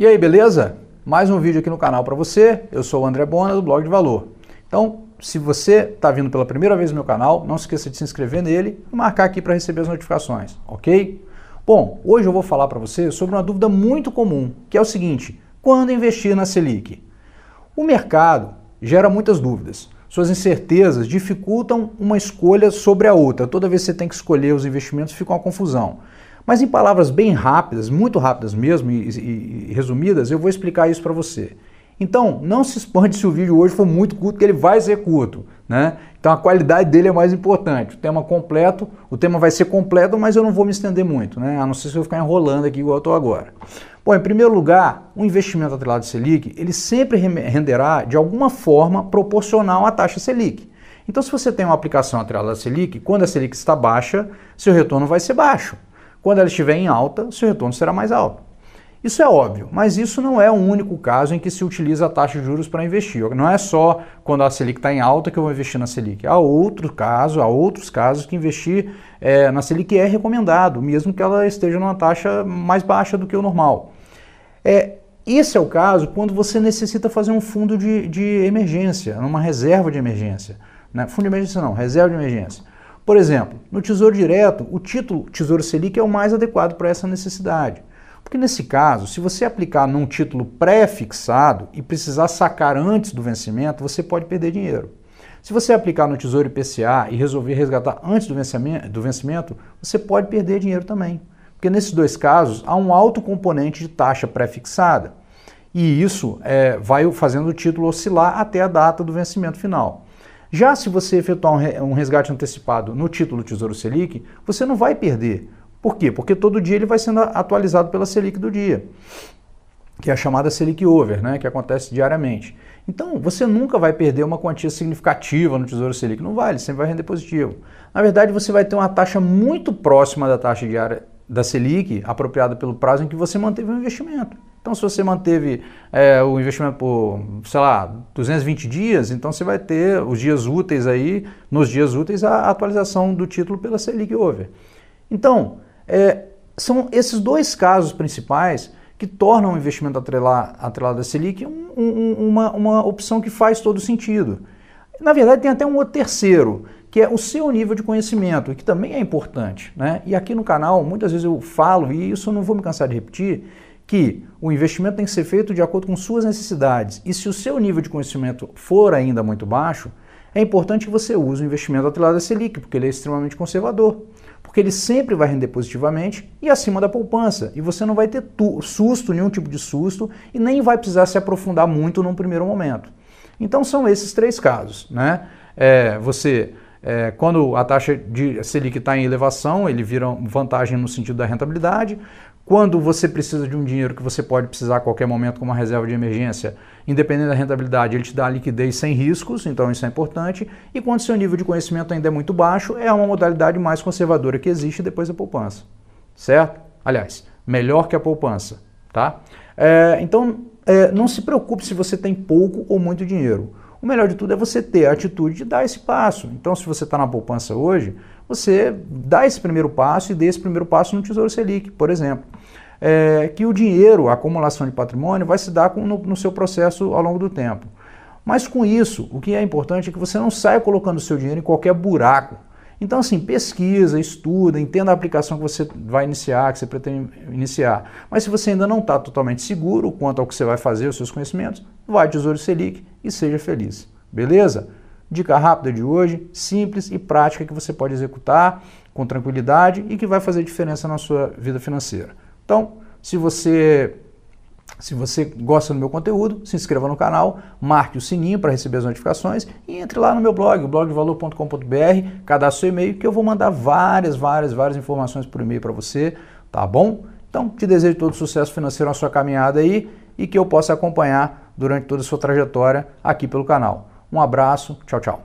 E aí, beleza? Mais um vídeo aqui no canal para você. Eu sou o André Bona do Blog de Valor. Então, se você está vindo pela primeira vez no meu canal, não se esqueça de se inscrever nele e marcar aqui para receber as notificações, ok? Bom, hoje eu vou falar para você sobre uma dúvida muito comum, que é o seguinte: quando investir na Selic? O mercado gera muitas dúvidas. Suas incertezas dificultam uma escolha sobre a outra. Toda vez que você tem que escolher os investimentos, fica uma confusão. Mas em palavras bem rápidas, muito rápidas mesmo e resumidas, eu vou explicar isso para você. Então, não se espante se o vídeo hoje for muito curto, que ele vai ser curto, né? Então a qualidade dele é mais importante. O tema vai ser completo, mas eu não vou me estender muito, né? A não ser se eu ficar enrolando aqui igual eu estou agora. Bom, em primeiro lugar, o investimento atrelado à Selic, ele sempre renderá de alguma forma proporcional à taxa Selic. Então, se você tem uma aplicação atrelada à Selic, quando a Selic está baixa, seu retorno vai ser baixo. Quando ela estiver em alta, seu retorno será mais alto. Isso é óbvio, mas isso não é o único caso em que se utiliza a taxa de juros para investir. Não é só quando a Selic está em alta que eu vou investir na Selic. Há outros casos que investir na Selic é recomendado, mesmo que ela esteja numa taxa mais baixa do que o normal. Esse é o caso quando você necessita fazer um fundo de emergência, uma reserva de emergência. Né? Fundo de emergência não, reserva de emergência. Por exemplo, no Tesouro Direto, o título Tesouro Selic é o mais adequado para essa necessidade. Porque nesse caso, se você aplicar num título pré-fixado e precisar sacar antes do vencimento, você pode perder dinheiro. Se você aplicar no Tesouro IPCA e resolver resgatar antes do vencimento, você pode perder dinheiro também. Porque nesses dois casos, há um alto componente de taxa pré-fixada. E isso vai fazendo o título oscilar até a data do vencimento final. Já se você efetuar um resgate antecipado no título Tesouro Selic, você não vai perder. Por quê? Porque todo dia ele vai sendo atualizado pela Selic do dia, que é a chamada Selic Over, né, que acontece diariamente. Então, você nunca vai perder uma quantia significativa no Tesouro Selic, não vale, sempre vai render positivo. Na verdade, você vai ter uma taxa muito próxima da taxa diária da Selic, apropriada pelo prazo em que você manteve o investimento. Então, se você manteve o investimento por, sei lá, 220 dias, então você vai ter os dias úteis aí, nos dias úteis, a atualização do título pela Selic Over. Então, são esses dois casos principais que tornam o investimento atrelado à Selic uma opção que faz todo sentido. Na verdade, tem até um outro terceiro, que é o seu nível de conhecimento, que também é importante, né? E aqui no canal, muitas vezes eu falo, e isso eu não vou me cansar de repetir, que o investimento tem que ser feito de acordo com suas necessidades. E se o seu nível de conhecimento for ainda muito baixo, é importante que você use o investimento atrelado à Selic, porque ele é extremamente conservador, porque ele sempre vai render positivamente e acima da poupança, e você não vai ter nenhum tipo de susto, e nem vai precisar se aprofundar muito num primeiro momento. Então são esses três casos, né? Quando a taxa de Selic está em elevação, ele vira vantagem no sentido da rentabilidade. Quando você precisa de um dinheiro que você pode precisar a qualquer momento como uma reserva de emergência, independente da rentabilidade, ele te dá liquidez sem riscos, então isso é importante. E quando seu nível de conhecimento ainda é muito baixo, é uma modalidade mais conservadora que existe depois da poupança, certo? Aliás, melhor que a poupança, tá? Então, não se preocupe se você tem pouco ou muito dinheiro. O melhor de tudo é você ter a atitude de dar esse passo. Então, se você está na poupança hoje, você dá esse primeiro passo e dê esse primeiro passo no Tesouro Selic, por exemplo. Que o dinheiro, a acumulação de patrimônio, vai se dar no seu processo ao longo do tempo. Mas com isso, o que é importante é que você não saia colocando o seu dinheiro em qualquer buraco. Então, assim, pesquisa, estuda, entenda a aplicação que você vai iniciar, que você pretende iniciar. Mas se você ainda não está totalmente seguro quanto ao que você vai fazer, os seus conhecimentos, vai ao Tesouro Selic e seja feliz. Beleza? Dica rápida de hoje, simples e prática, que você pode executar com tranquilidade e que vai fazer diferença na sua vida financeira. Então, se você gosta do meu conteúdo, se inscreva no canal, marque o sininho para receber as notificações e entre lá no meu blog, blogvalor.com.br, cadastre seu e-mail que eu vou mandar várias informações por e-mail para você, tá bom? Então, te desejo todo sucesso financeiro na sua caminhada aí e que eu possa acompanhar durante toda a sua trajetória aqui pelo canal. Um abraço, tchau, tchau.